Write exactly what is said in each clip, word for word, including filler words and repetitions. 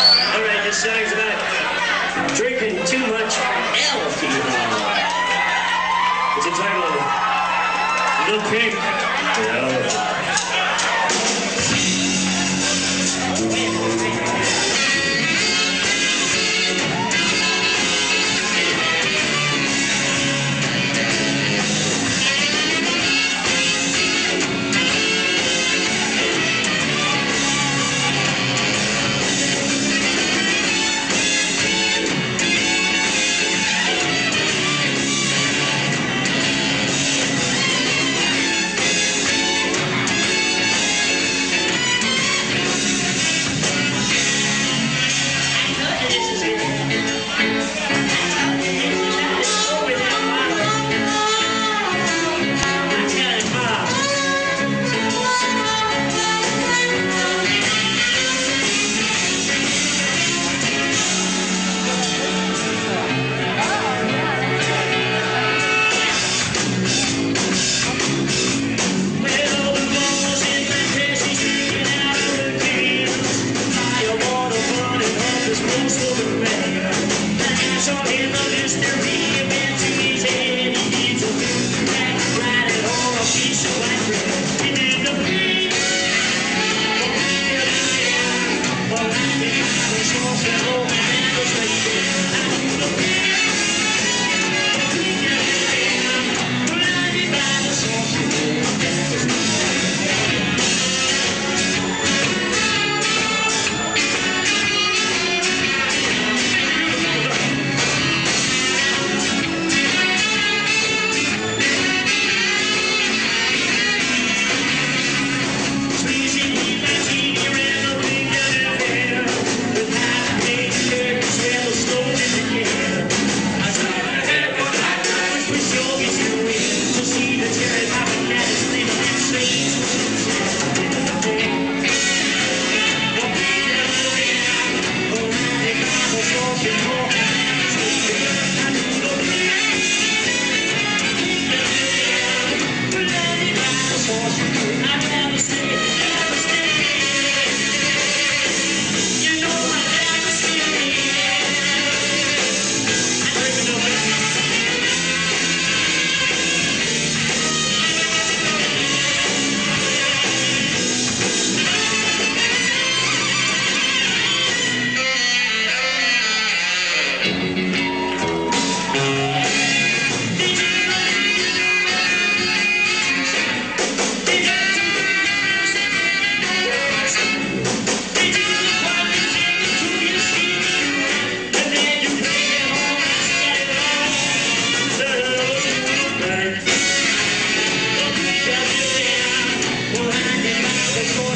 Alright, this song's about drinking too much alcohol. It's entitled "Little Pink." No.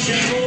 Yeah.